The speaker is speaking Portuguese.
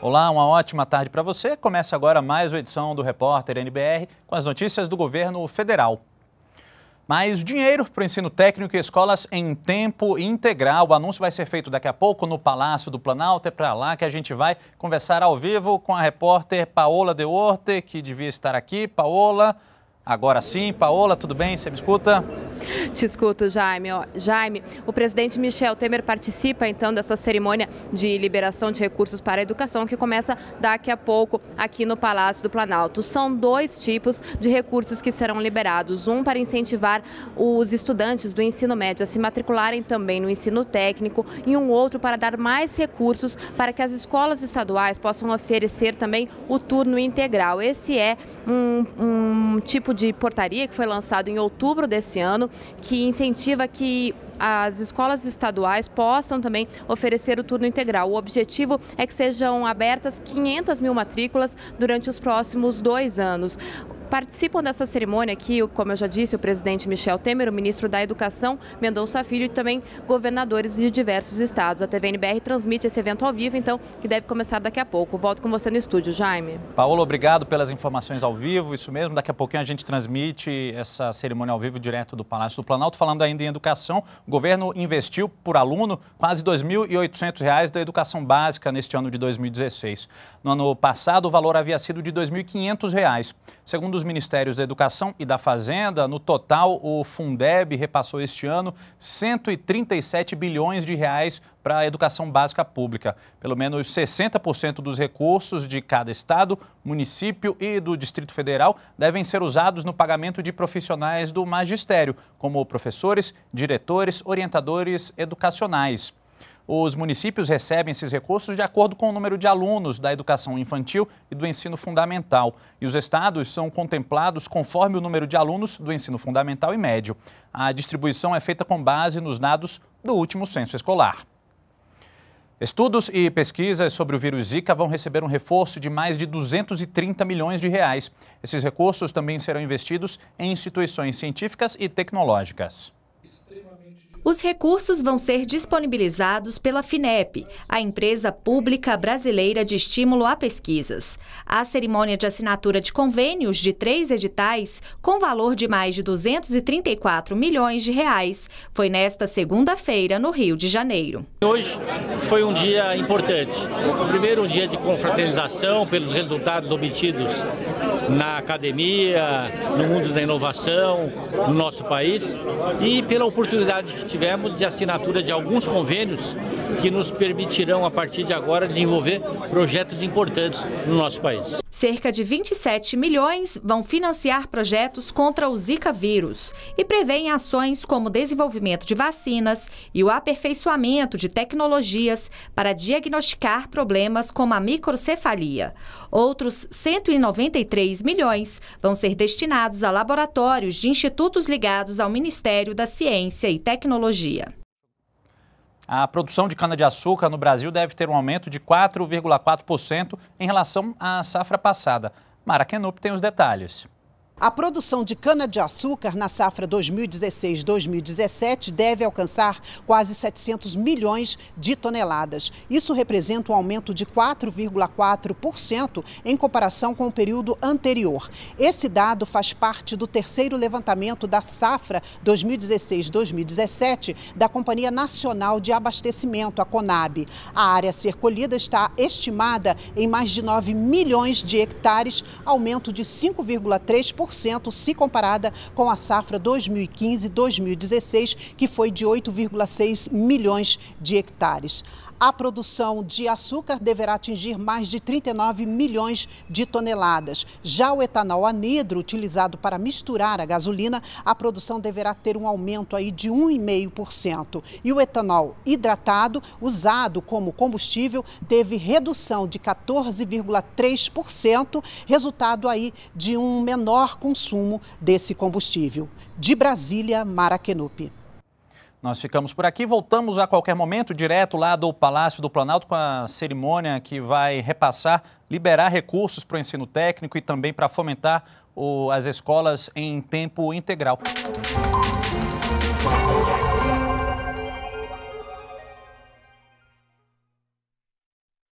Olá, uma ótima tarde para você. Começa agora mais uma edição do Repórter NBR com as notícias do governo federal. Mais dinheiro para o ensino técnico e escolas em tempo integral. O anúncio vai ser feito daqui a pouco no Palácio do Planalto. É para lá que a gente vai conversar ao vivo com a repórter Paola Del Corte, que devia estar aqui. Paola, agora sim. Paola, tudo bem? Você me escuta? Te escuto, Jaime. Jaime, o presidente Michel Temer participa então dessa cerimônia de liberação de recursos para a educação que começa daqui a pouco aqui no Palácio do Planalto. São dois tipos de recursos que serão liberados. Um para incentivar os estudantes do ensino médio a se matricularem também no ensino técnico e um outro para dar mais recursos para que as escolas estaduais possam oferecer também o turno integral. Esse é um tipo de portaria que foi lançado em outubro desse ano, que incentiva que as escolas estaduais possam também oferecer o turno integral. O objetivo é que sejam abertas 500 mil matrículas durante os próximos 2 anos. Participam dessa cerimônia aqui, como eu já disse, o presidente Michel Temer, o ministro da Educação, Mendonça Filho, e também governadores de diversos estados. A TV NBR transmite esse evento ao vivo, então, que deve começar daqui a pouco. Volto com você no estúdio, Jaime. Paola, obrigado pelas informações ao vivo, isso mesmo. Daqui a pouquinho a gente transmite essa cerimônia ao vivo direto do Palácio do Planalto. Falando ainda em educação, o governo investiu por aluno quase R$ 2.800 da educação básica neste ano de 2016. No ano passado, o valor havia sido de R$ 2.500. Segundo os Ministérios da Educação e da Fazenda, no total o Fundeb repassou este ano 137 bilhões de reais para a educação básica pública. Pelo menos 60% dos recursos de cada estado, município e do Distrito Federal devem ser usados no pagamento de profissionais do magistério, como professores, diretores, orientadores educacionais. Os municípios recebem esses recursos de acordo com o número de alunos da educação infantil e do ensino fundamental. E os estados são contemplados conforme o número de alunos do ensino fundamental e médio. A distribuição é feita com base nos dados do último censo escolar. Estudos e pesquisas sobre o vírus Zika vão receber um reforço de mais de 230 milhões de reais. Esses recursos também serão investidos em instituições científicas e tecnológicas. Os recursos vão ser disponibilizados pela FINEP, a empresa pública brasileira de estímulo a pesquisas. A cerimônia de assinatura de convênios de 3 editais, com valor de mais de 234 milhões de reais, foi nesta segunda-feira, no Rio de Janeiro. Hoje foi um dia importante. Primeiro, um dia de confraternização pelos resultados obtidos na academia, no mundo da inovação, no nosso país, e pela oportunidade que tivemos de assinatura de alguns convênios que nos permitirão, a partir de agora, desenvolver projetos importantes no nosso país. Cerca de 27 milhões vão financiar projetos contra o Zika vírus e prevêem ações como o desenvolvimento de vacinas e o aperfeiçoamento de tecnologias para diagnosticar problemas como a microcefalia. Outros 193 milhões vão ser destinados a laboratórios de institutos ligados ao Ministério da Ciência e Tecnologia. A produção de cana-de-açúcar no Brasil deve ter um aumento de 4,4% em relação à safra passada. Mara Kenupp tem os detalhes. A produção de cana-de-açúcar na safra 2016-2017 deve alcançar quase 700 milhões de toneladas. Isso representa um aumento de 4,4% em comparação com o período anterior. Esse dado faz parte do terceiro levantamento da safra 2016-2017 da Companhia Nacional de Abastecimento, a Conab. A área a ser colhida está estimada em mais de 9 milhões de hectares, aumento de 5,3% se comparada com a safra 2015-2016, que foi de 8,6 milhões de hectares. A produção de açúcar deverá atingir mais de 39 milhões de toneladas. Já o etanol anidro, utilizado para misturar a gasolina, a produção deverá ter um aumento aí de 1,5%. E o etanol hidratado, usado como combustível, teve redução de 14,3%, resultado aí de um menor consumo desse combustível. De Brasília, Mara Kenupp. Nós ficamos por aqui, voltamos a qualquer momento, direto lá do Palácio do Planalto, com a cerimônia que vai repassar, liberar recursos para o ensino técnico e também para fomentar as escolas em tempo integral.